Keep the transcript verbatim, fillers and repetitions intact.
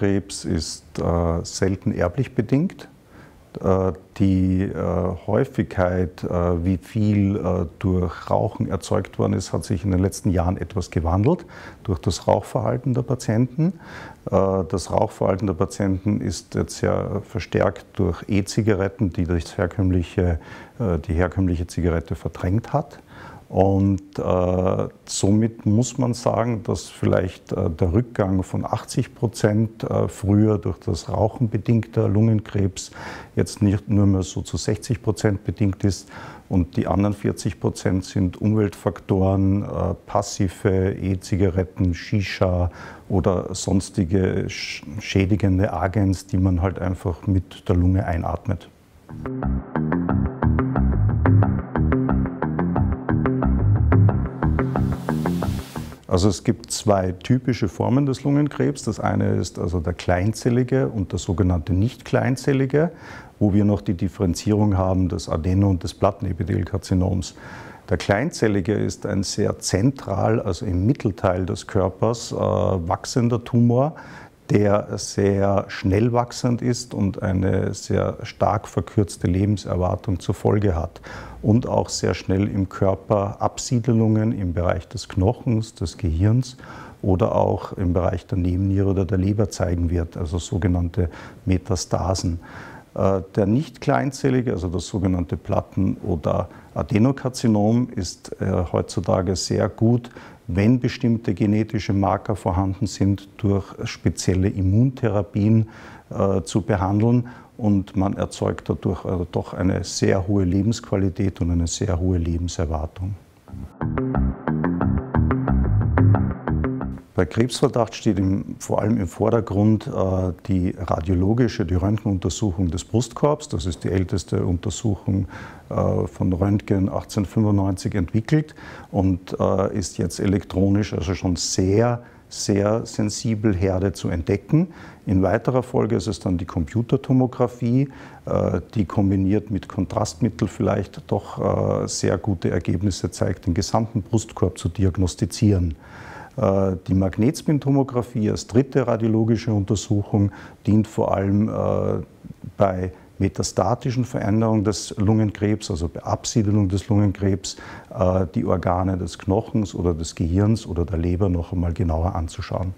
Lungenkrebs ist äh, selten erblich bedingt. Äh, die äh, Häufigkeit, äh, wie viel äh, durch Rauchen erzeugt worden ist, hat sich in den letzten Jahren etwas gewandelt durch das Rauchverhalten der Patienten. Äh, das Rauchverhalten der Patienten ist jetzt ja verstärkt durch E-Zigaretten, die das herkömmliche, äh, die herkömmliche Zigarette verdrängt hat. Und äh, somit muss man sagen, dass vielleicht äh, der Rückgang von achtzig Prozent äh, früher durch das Rauchen bedingter Lungenkrebs jetzt nicht nur mehr so zu sechzig Prozent bedingt ist. Und die anderen vierzig Prozent sind Umweltfaktoren, äh, passive E-Zigaretten, Shisha oder sonstige sch- schädigende Agens, die man halt einfach mit der Lunge einatmet. Also es gibt zwei typische Formen des Lungenkrebs. Das eine ist also der kleinzellige und der sogenannte nicht kleinzellige, wo wir noch die Differenzierung haben des Adeno- und des Plattenepithelkarzinoms. Der kleinzellige ist ein sehr zentral, also im Mittelteil des Körpers, äh, wachsender Tumor, der sehr schnell wachsend ist und eine sehr stark verkürzte Lebenserwartung zur Folge hat und auch sehr schnell im Körper Absiedelungen im Bereich des Knochens, des Gehirns oder auch im Bereich der Nebenniere oder der Leber zeigen wird, also sogenannte Metastasen. Der nicht kleinzellige, also das sogenannte Platten- oder Adenokarzinom, ist heutzutage sehr gut, wenn bestimmte genetische Marker vorhanden sind, durch spezielle Immuntherapien äh, zu behandeln. Und man erzeugt dadurch also doch eine sehr hohe Lebensqualität und eine sehr hohe Lebenserwartung. Bei Krebsverdacht steht im, vor allem im Vordergrund äh, die radiologische, die Röntgenuntersuchung des Brustkorbs. Das ist die älteste Untersuchung äh, von Röntgen achtzehnhundertfünfundneunzig entwickelt und äh, ist jetzt elektronisch, also schon sehr, sehr sensibel Herde zu entdecken. In weiterer Folge ist es dann die Computertomographie, äh, die kombiniert mit Kontrastmittel vielleicht doch äh, sehr gute Ergebnisse zeigt, den gesamten Brustkorb zu diagnostizieren. Die Magnetspintomographie als dritte radiologische Untersuchung dient vor allem äh, bei metastatischen Veränderungen des Lungenkrebs, also bei Absiedelung des Lungenkrebs, äh, die Organe des Knochens oder des Gehirns oder der Leber noch einmal genauer anzuschauen.